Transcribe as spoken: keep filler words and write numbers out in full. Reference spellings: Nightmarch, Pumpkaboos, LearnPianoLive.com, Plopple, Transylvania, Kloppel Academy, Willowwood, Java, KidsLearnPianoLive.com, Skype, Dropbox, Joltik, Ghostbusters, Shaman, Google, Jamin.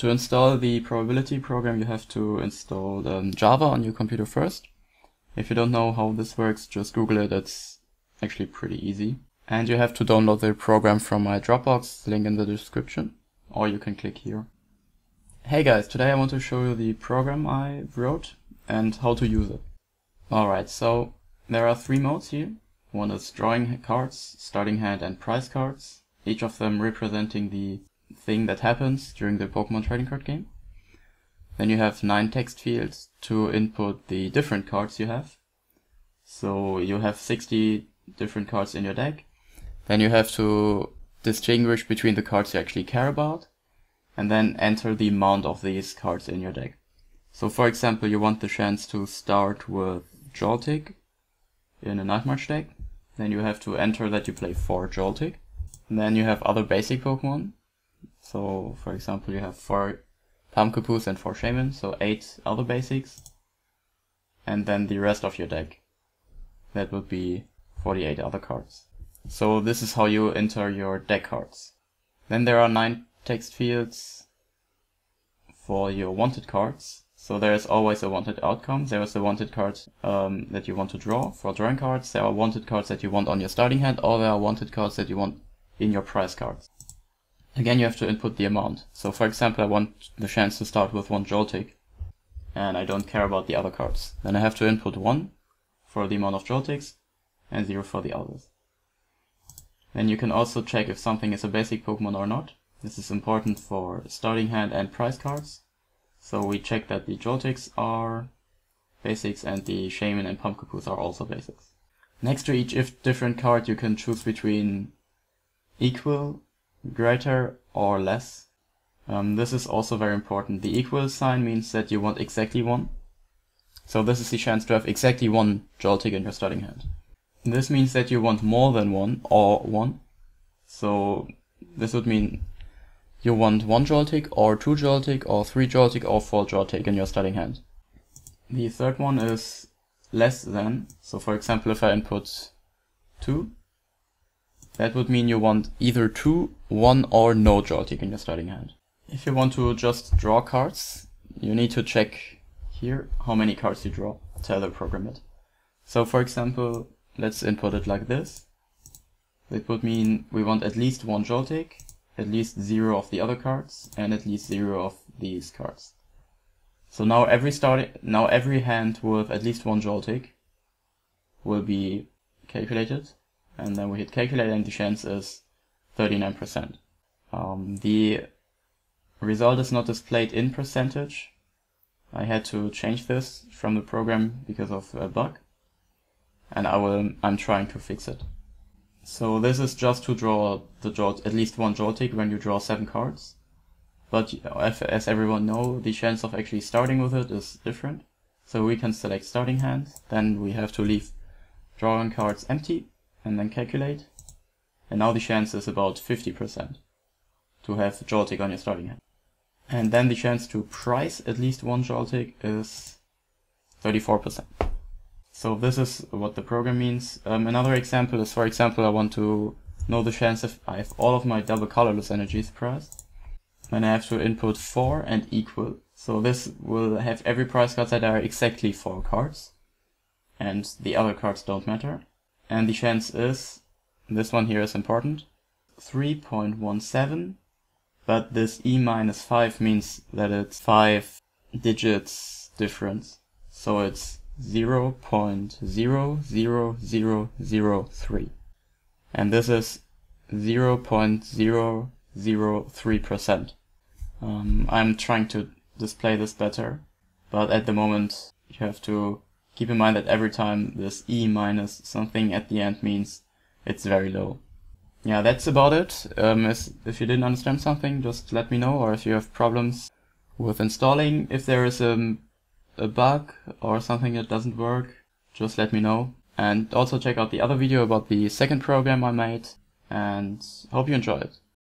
To install the probability program, you have to install um, Java on your computer first. If you don't know how this works, just Google it. It's actually pretty easy. And you have to download the program from my Dropbox, link in the description, or you can click here. Hey guys, today I want to show you the program I wrote and how to use it. Alright, so there are three modes here. One is drawing cards, starting hand and prize cards, each of them representing the thing that happens during the Pokemon trading card game. Then you have nine text fields to input the different cards you have. So you have sixty different cards in your deck. Then you have to distinguish between the cards you actually care about, and then enter the amount of these cards in your deck. So for example, you want the chance to start with Joltik in a Nightmarch deck. Then you have to enter that you play four Joltik. And then you have other basic Pokemon. So for example, you have four Pumpkaboos and four Shaman, so eight other basics. And then the rest of your deck. That would be forty-eight other cards. So this is how you enter your deck cards. Then there are nine text fields for your wanted cards. So there is always a wanted outcome. There is a wanted card um, that you want to draw for drawing cards. There are wanted cards that you want on your starting hand, or there are wanted cards that you want in your prize cards. Again, you have to input the amount. So for example, I want the chance to start with one Joltik, and I don't care about the other cards. Then I have to input one for the amount of Joltiks and zero for the others. Then you can also check if something is a basic Pokemon or not. This is important for starting hand and prize cards. So we check that the Joltiks are basics and the Shaman and Pumpkaboos are also basics. Next to each if different card, you can choose between equal, greater or less. Um, this is also very important. The equal sign means that you want exactly one. So this is the chance to have exactly one Joltik in your starting hand. This means that you want more than one or one. So this would mean you want one Joltik or two Joltik or three Joltik or four Joltik in your starting hand. The third one is less than. So for example, if I input two, that would mean you want either two, one or no Joltik in your starting hand. If you want to just draw cards, you need to check here how many cards you draw. Tell the program it. So for example, let's input it like this. That would mean we want at least one Joltik, at least zero of the other cards, and at least zero of these cards. So now every starting, now every hand with at least one Joltik will be calculated, and then we hit calculate, and the chance is thirty-nine percent. Um, the result is not displayed in percentage. I had to change this from the program because of a bug. And I will, I'm trying to fix it. So this is just to draw the jolt, at least one Joltik when you draw seven cards. But as everyone knows, the chance of actually starting with it is different. So we can select starting hand, then we have to leave drawing cards empty, and then calculate. And now the chance is about fifty percent to have Joltik on your starting hand. And then the chance to prize at least one Joltik is thirty-four percent. So this is what the program means. Um, another example is, for example, I want to know the chance if I have all of my double colorless energies priced. Then I have to input four and equal. So this will have every prize card that are exactly four cards. And the other cards don't matter. And the chance is, this one here is important, three point one seven. But this E minus five means that it's five digits difference. So it's zero point zero zero zero zero three, and this is zero point zero zero three percent. Um, I'm trying to display this better, but at the moment you have to keep in mind that every time this E minus something at the end means it's very low. Yeah, that's about it. Um, as, if you didn't understand something, just let me know, or if you have problems with installing, if there is a a bug or something that doesn't work, just let me know. And also check out the other video about the second program I made, and hope you enjoy it.